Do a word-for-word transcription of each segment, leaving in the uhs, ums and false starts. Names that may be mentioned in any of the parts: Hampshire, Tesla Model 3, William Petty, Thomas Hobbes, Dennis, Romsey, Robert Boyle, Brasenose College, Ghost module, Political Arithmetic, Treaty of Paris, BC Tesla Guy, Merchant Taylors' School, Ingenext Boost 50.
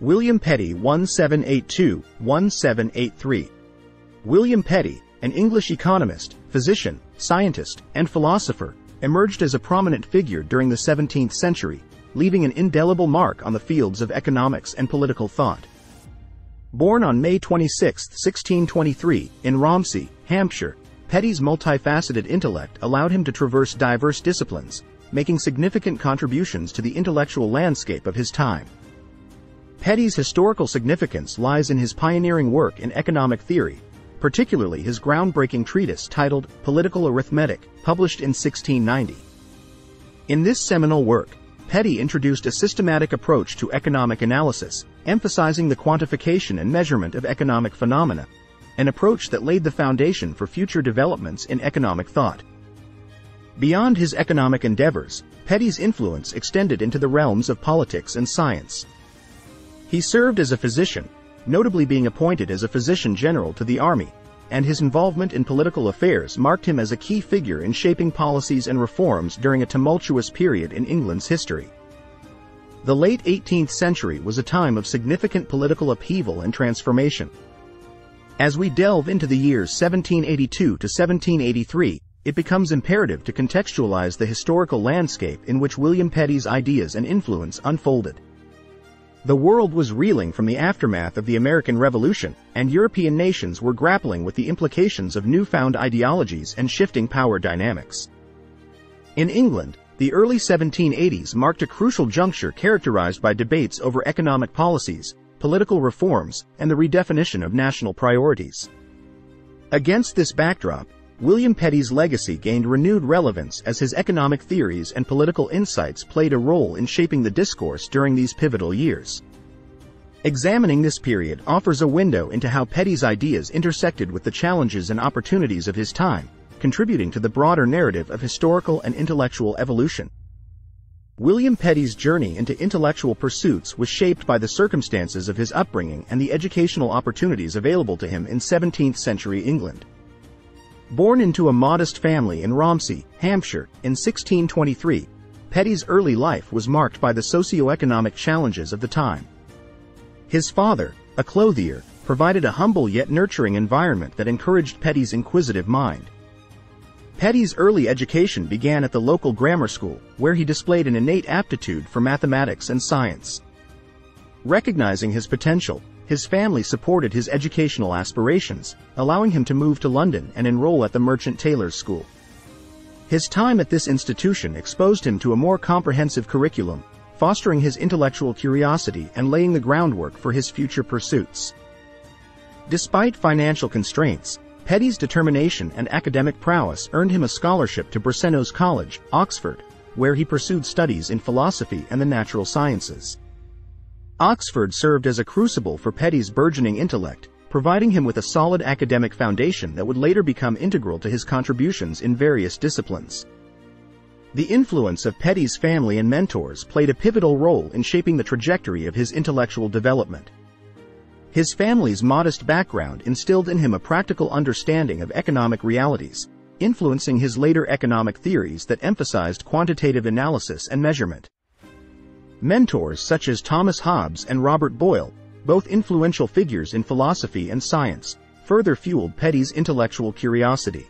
William Petty seventeen eighty-two to seventeen eighty-three. William Petty, an English economist, physician, scientist, and philosopher, emerged as a prominent figure during the seventeenth century, leaving an indelible mark on the fields of economics and political thought. Born on May twenty-sixth, sixteen twenty-three, in Romsey, Hampshire, Petty's multifaceted intellect allowed him to traverse diverse disciplines, making significant contributions to the intellectual landscape of his time. Petty's historical significance lies in his pioneering work in economic theory, particularly his groundbreaking treatise titled Political Arithmetic, published in sixteen ninety. In this seminal work, Petty introduced a systematic approach to economic analysis, emphasizing the quantification and measurement of economic phenomena, an approach that laid the foundation for future developments in economic thought. Beyond his economic endeavors, Petty's influence extended into the realms of politics and science. He served as a physician, notably being appointed as a physician general to the army, and his involvement in political affairs marked him as a key figure in shaping policies and reforms during a tumultuous period in England's history. The late eighteenth century was a time of significant political upheaval and transformation. As we delve into the years seventeen eighty-two to seventeen eighty-three, it becomes imperative to contextualize the historical landscape in which William Petty's ideas and influence unfolded. The world was reeling from the aftermath of the American Revolution, and European nations were grappling with the implications of newfound ideologies and shifting power dynamics. In England, the early seventeen eighties marked a crucial juncture characterized by debates over economic policies, political reforms, and the redefinition of national priorities. Against this backdrop, William Petty's legacy gained renewed relevance as his economic theories and political insights played a role in shaping the discourse during these pivotal years. Examining this period offers a window into how Petty's ideas intersected with the challenges and opportunities of his time, contributing to the broader narrative of historical and intellectual evolution. William Petty's journey into intellectual pursuits was shaped by the circumstances of his upbringing and the educational opportunities available to him in seventeenth-century England. Born into a modest family in Romsey, Hampshire, in sixteen twenty-three, Petty's early life was marked by the socio-economic challenges of the time. His father, a clothier, provided a humble yet nurturing environment that encouraged Petty's inquisitive mind. Petty's early education began at the local grammar school, where he displayed an innate aptitude for mathematics and science. Recognizing his potential, his family supported his educational aspirations, allowing him to move to London and enroll at the Merchant Taylors' School. His time at this institution exposed him to a more comprehensive curriculum, fostering his intellectual curiosity and laying the groundwork for his future pursuits. Despite financial constraints, Petty's determination and academic prowess earned him a scholarship to Brasenose College, Oxford, where he pursued studies in philosophy and the natural sciences. Oxford served as a crucible for Petty's burgeoning intellect, providing him with a solid academic foundation that would later become integral to his contributions in various disciplines. The influence of Petty's family and mentors played a pivotal role in shaping the trajectory of his intellectual development. His family's modest background instilled in him a practical understanding of economic realities, influencing his later economic theories that emphasized quantitative analysis and measurement. Mentors such as Thomas Hobbes and Robert Boyle, both influential figures in philosophy and science, further fueled Petty's intellectual curiosity.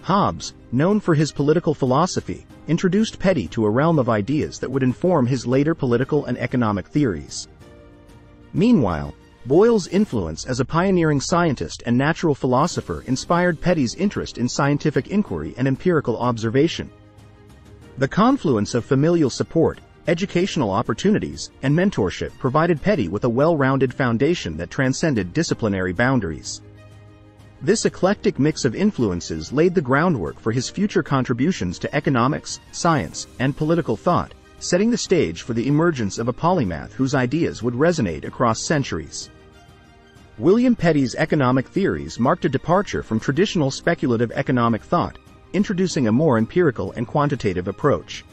Hobbes, known for his political philosophy, introduced Petty to a realm of ideas that would inform his later political and economic theories. Meanwhile, Boyle's influence as a pioneering scientist and natural philosopher inspired Petty's interest in scientific inquiry and empirical observation. The confluence of familial support, educational opportunities, and mentorship provided Petty with a well-rounded foundation that transcended disciplinary boundaries. This eclectic mix of influences laid the groundwork for his future contributions to economics, science, and political thought, setting the stage for the emergence of a polymath whose ideas would resonate across centuries. William Petty's economic theories marked a departure from traditional speculative economic thought, introducing a more empirical and quantitative approach.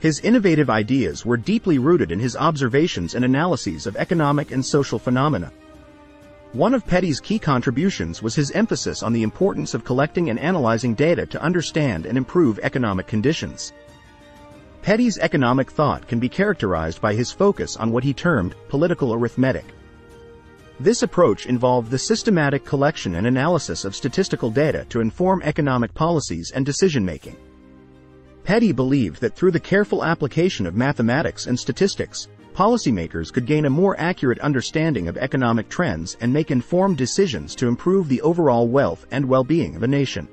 His innovative ideas were deeply rooted in his observations and analyses of economic and social phenomena. One of Petty's key contributions was his emphasis on the importance of collecting and analyzing data to understand and improve economic conditions. Petty's economic thought can be characterized by his focus on what he termed political arithmetic. This approach involved the systematic collection and analysis of statistical data to inform economic policies and decision-making. Petty believed that through the careful application of mathematics and statistics, policymakers could gain a more accurate understanding of economic trends and make informed decisions to improve the overall wealth and well-being of a nation.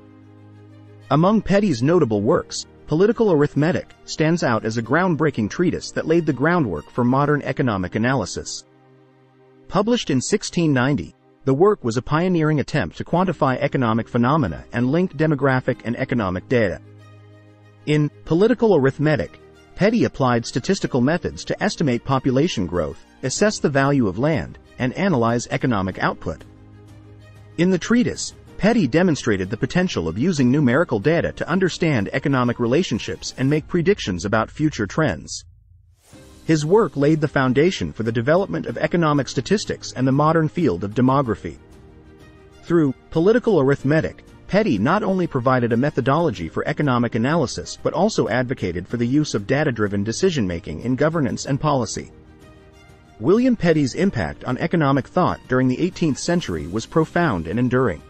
Among Petty's notable works, Political Arithmetic stands out as a groundbreaking treatise that laid the groundwork for modern economic analysis. Published in sixteen ninety, the work was a pioneering attempt to quantify economic phenomena and link demographic and economic data. In Political Arithmetic, Petty applied statistical methods to estimate population growth, assess the value of land, and analyze economic output. In the treatise, Petty demonstrated the potential of using numerical data to understand economic relationships and make predictions about future trends. His work laid the foundation for the development of economic statistics and the modern field of demography. Through Political Arithmetic, Petty not only provided a methodology for economic analysis but also advocated for the use of data-driven decision-making in governance and policy. William Petty's impact on economic thought during the eighteenth century was profound and enduring.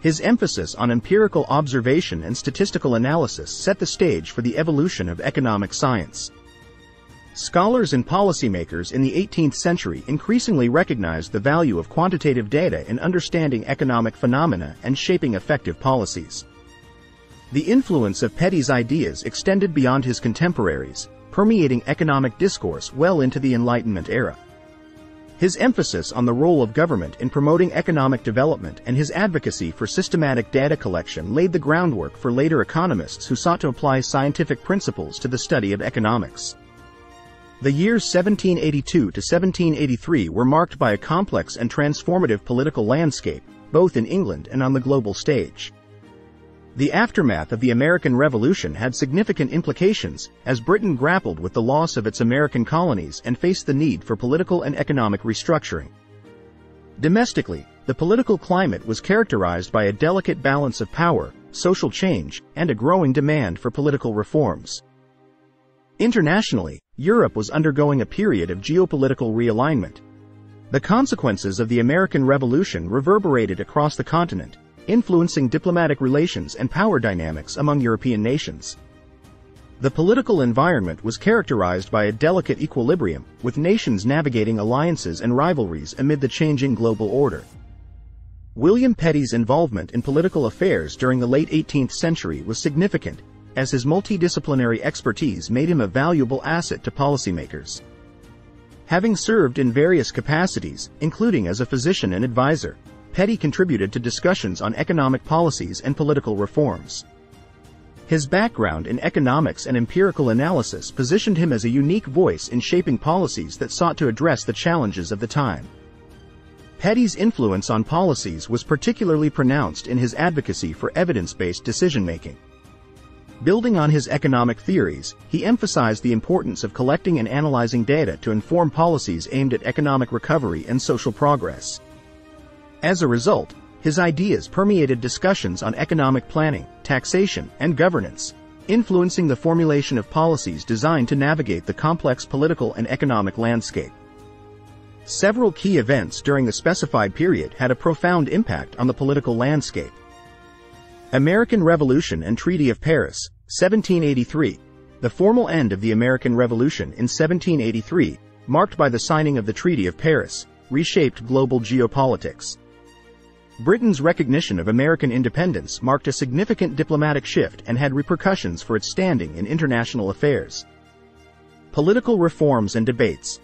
His emphasis on empirical observation and statistical analysis set the stage for the evolution of economic science. Scholars and policymakers in the eighteenth century increasingly recognized the value of quantitative data in understanding economic phenomena and shaping effective policies. The influence of Petty's ideas extended beyond his contemporaries, permeating economic discourse well into the Enlightenment era. His emphasis on the role of government in promoting economic development and his advocacy for systematic data collection laid the groundwork for later economists who sought to apply scientific principles to the study of economics. The years seventeen eighty-two to seventeen eighty-three were marked by a complex and transformative political landscape, both in England and on the global stage. The aftermath of the American Revolution had significant implications, as Britain grappled with the loss of its American colonies and faced the need for political and economic restructuring. Domestically, the political climate was characterized by a delicate balance of power, social change, and a growing demand for political reforms. Internationally, Europe was undergoing a period of geopolitical realignment. The consequences of the American Revolution reverberated across the continent, influencing diplomatic relations and power dynamics among European nations. The political environment was characterized by a delicate equilibrium, with nations navigating alliances and rivalries amid the changing global order. William Petty's involvement in political affairs during the late eighteenth century was significant, as his multidisciplinary expertise made him a valuable asset to policymakers. Having served in various capacities, including as a physician and advisor, Petty contributed to discussions on economic policies and political reforms. His background in economics and empirical analysis positioned him as a unique voice in shaping policies that sought to address the challenges of the time. Petty's influence on policies was particularly pronounced in his advocacy for evidence-based decision-making. Building on his economic theories, he emphasized the importance of collecting and analyzing data to inform policies aimed at economic recovery and social progress. As a result, his ideas permeated discussions on economic planning, taxation, and governance, influencing the formulation of policies designed to navigate the complex political and economic landscape. Several key events during the specified period had a profound impact on the political landscape. American Revolution and Treaty of Paris, seventeen eighty-three. The formal end of the American Revolution in seventeen eighty-three, marked by the signing of the Treaty of Paris, reshaped global geopolitics. Britain's recognition of American independence marked a significant diplomatic shift and had repercussions for its standing in international affairs. Political reforms and debates.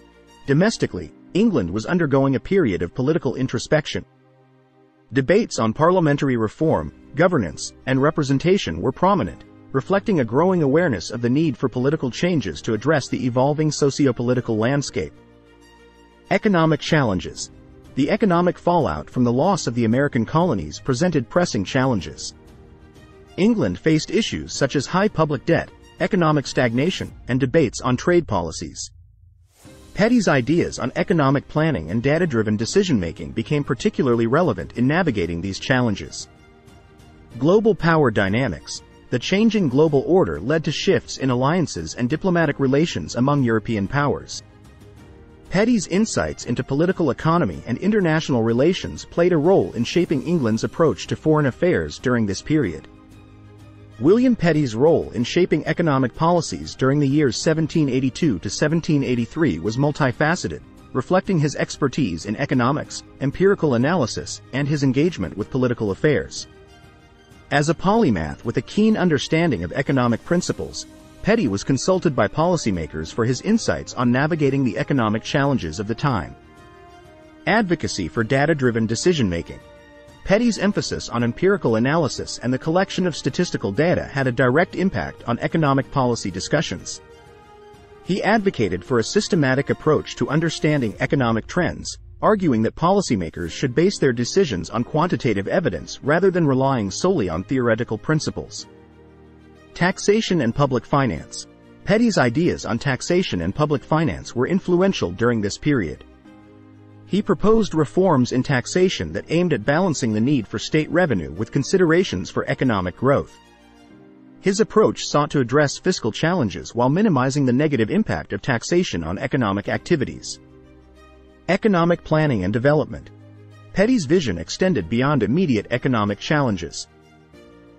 Domestically, England was undergoing a period of political introspection. Debates on parliamentary reform, governance, and representation were prominent, reflecting a growing awareness of the need for political changes to address the evolving socio-political landscape. Economic challenges. The economic fallout from the loss of the American colonies presented pressing challenges. England faced issues such as high public debt, economic stagnation, and debates on trade policies. Petty's ideas on economic planning and data-driven decision-making became particularly relevant in navigating these challenges. Global power dynamics. The changing global order led to shifts in alliances and diplomatic relations among European powers. Petty's insights into political economy and international relations played a role in shaping England's approach to foreign affairs during this period. William Petty's role in shaping economic policies during the years seventeen eighty-two to seventeen eighty-three was multifaceted, reflecting his expertise in economics, empirical analysis, and his engagement with political affairs. As a polymath with a keen understanding of economic principles, Petty was consulted by policymakers for his insights on navigating the economic challenges of the time. Advocacy for data-driven decision-making. Petty's emphasis on empirical analysis and the collection of statistical data had a direct impact on economic policy discussions. He advocated for a systematic approach to understanding economic trends, arguing that policymakers should base their decisions on quantitative evidence rather than relying solely on theoretical principles. Taxation and public finance. Petty's ideas on taxation and public finance were influential during this period. He proposed reforms in taxation that aimed at balancing the need for state revenue with considerations for economic growth. His approach sought to address fiscal challenges while minimizing the negative impact of taxation on economic activities. Economic planning and development. Petty's vision extended beyond immediate economic challenges.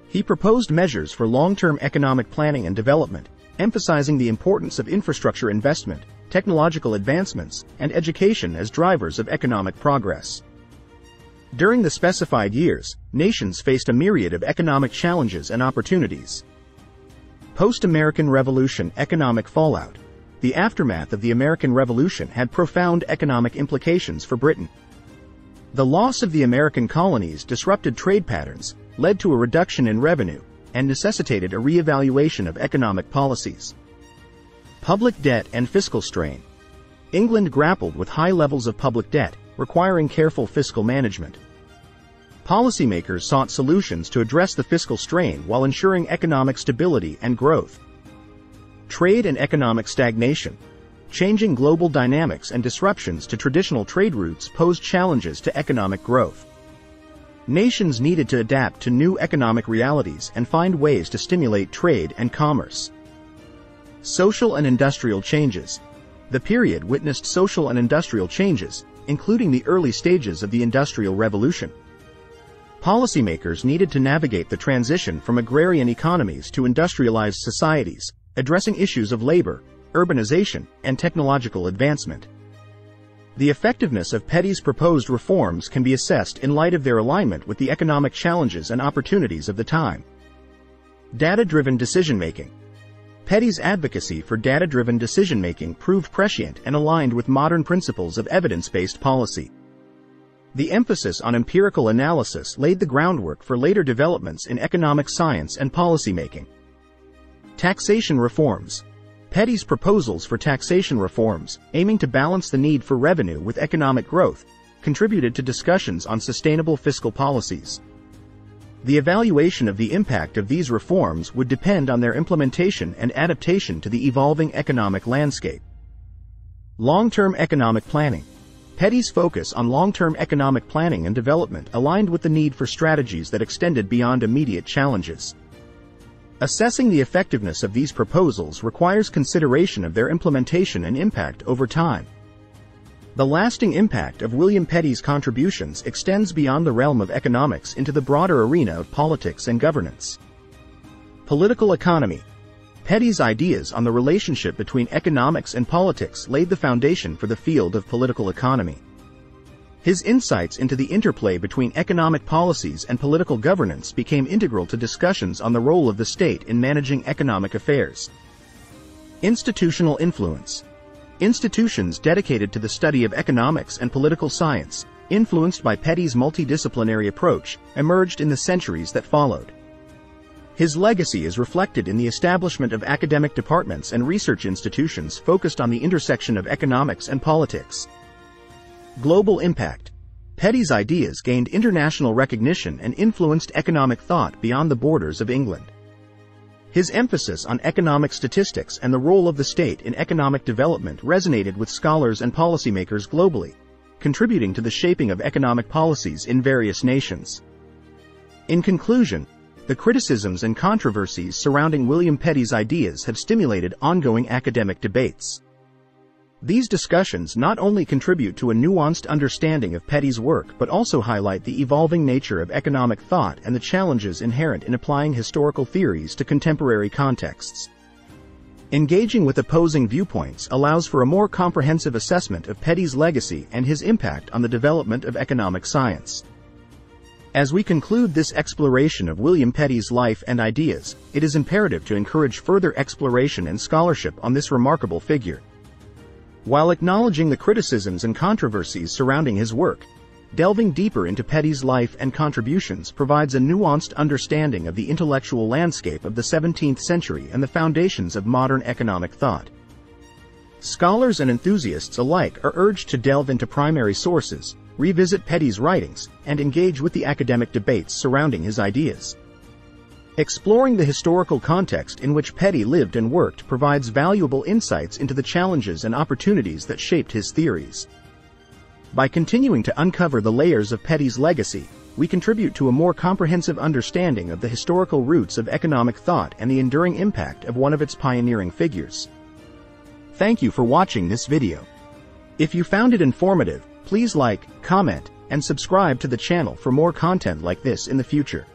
He proposed measures for long-term economic planning and development, emphasizing the importance of infrastructure investment, technological advancements, and education as drivers of economic progress. During the specified years, nations faced a myriad of economic challenges and opportunities. Post-American Revolution economic fallout. The aftermath of the American Revolution had profound economic implications for Britain. The loss of the American colonies disrupted trade patterns, led to a reduction in revenue, and necessitated a reevaluation of economic policies. Public debt and fiscal strain. England grappled with high levels of public debt, requiring careful fiscal management. Policymakers sought solutions to address the fiscal strain while ensuring economic stability and growth. Trade and economic stagnation. Changing global dynamics and disruptions to traditional trade routes posed challenges to economic growth. Nations needed to adapt to new economic realities and find ways to stimulate trade and commerce. Social and industrial changes. The period witnessed social and industrial changes, including the early stages of the Industrial Revolution. Policymakers needed to navigate the transition from agrarian economies to industrialized societies, addressing issues of labor, urbanization, and technological advancement. The effectiveness of Petty's proposed reforms can be assessed in light of their alignment with the economic challenges and opportunities of the time. Data-driven decision-making. Petty's advocacy for data-driven decision-making proved prescient and aligned with modern principles of evidence-based policy. The emphasis on empirical analysis laid the groundwork for later developments in economic science and policymaking. Taxation reforms. Petty's proposals for taxation reforms, aiming to balance the need for revenue with economic growth, contributed to discussions on sustainable fiscal policies. The evaluation of the impact of these reforms would depend on their implementation and adaptation to the evolving economic landscape. Long-term economic planning. Petty's focus on long-term economic planning and development aligned with the need for strategies that extended beyond immediate challenges. Assessing the effectiveness of these proposals requires consideration of their implementation and impact over time. The lasting impact of William Petty's contributions extends beyond the realm of economics into the broader arena of politics and governance. Political economy. Petty's ideas on the relationship between economics and politics laid the foundation for the field of political economy. His insights into the interplay between economic policies and political governance became integral to discussions on the role of the state in managing economic affairs. Institutional influence. Institutions dedicated to the study of economics and political science, influenced by Petty's multidisciplinary approach, emerged in the centuries that followed. His legacy is reflected in the establishment of academic departments and research institutions focused on the intersection of economics and politics. Global impact. Petty's ideas gained international recognition and influenced economic thought beyond the borders of England. His emphasis on economic statistics and the role of the state in economic development resonated with scholars and policymakers globally, contributing to the shaping of economic policies in various nations. In conclusion, The criticisms and controversies surrounding William Petty's ideas have stimulated ongoing academic debates. These discussions not only contribute to a nuanced understanding of Petty's work but also highlight the evolving nature of economic thought and the challenges inherent in applying historical theories to contemporary contexts. Engaging with opposing viewpoints allows for a more comprehensive assessment of Petty's legacy and his impact on the development of economic science. As we conclude this exploration of William Petty's life and ideas, it is imperative to encourage further exploration and scholarship on this remarkable figure. While acknowledging the criticisms and controversies surrounding his work, delving deeper into Petty's life and contributions provides a nuanced understanding of the intellectual landscape of the seventeenth century and the foundations of modern economic thought. Scholars and enthusiasts alike are urged to delve into primary sources, revisit Petty's writings, and engage with the academic debates surrounding his ideas. Exploring the historical context in which Petty lived and worked provides valuable insights into the challenges and opportunities that shaped his theories. By continuing to uncover the layers of Petty's legacy, we contribute to a more comprehensive understanding of the historical roots of economic thought and the enduring impact of one of its pioneering figures. Thank you for watching this video. If you found it informative, please like, comment, and subscribe to the channel for more content like this in the future.